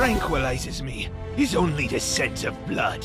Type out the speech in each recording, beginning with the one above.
tranquilizes me is only the scent of blood.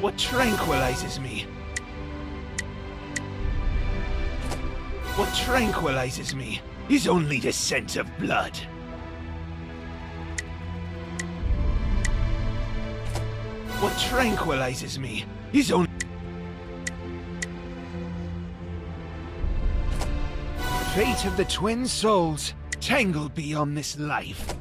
What tranquilizes me? What tranquilizes me is only the scent of blood. What tranquilizes me is only... Fate of the twin souls tangled beyond this life.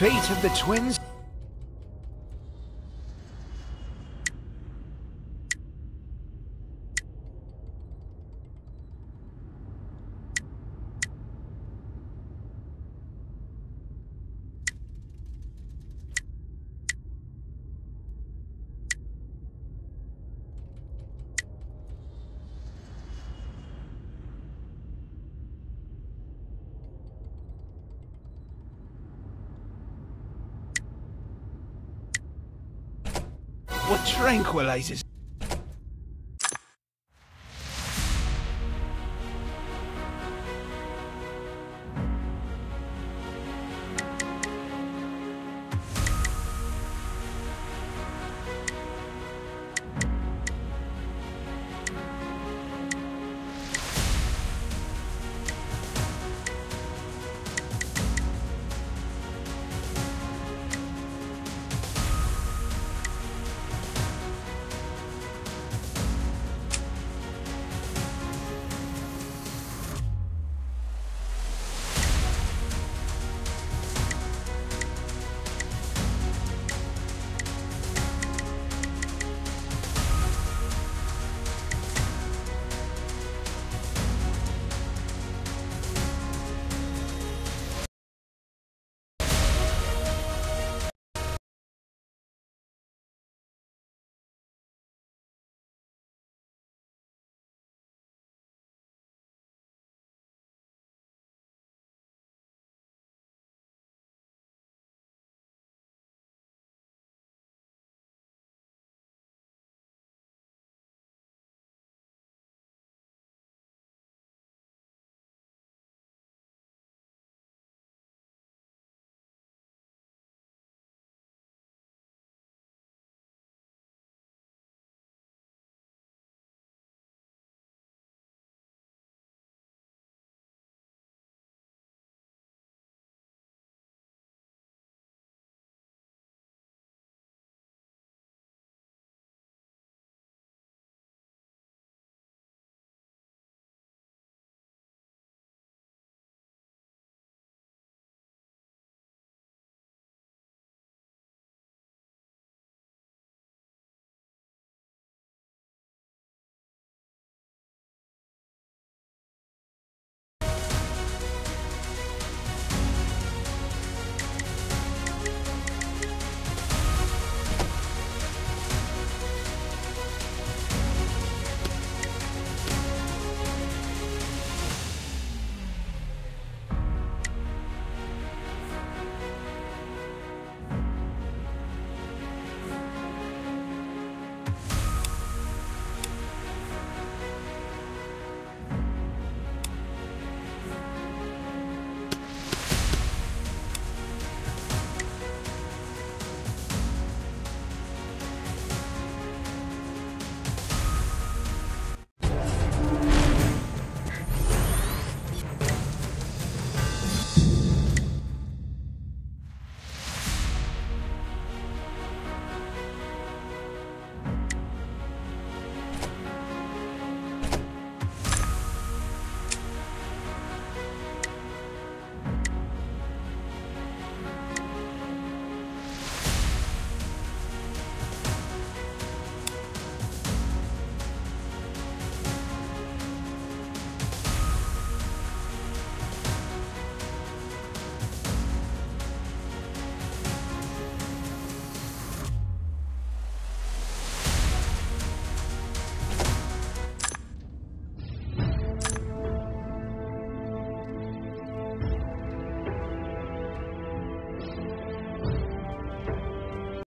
Fate of the twins. were tranquilizers.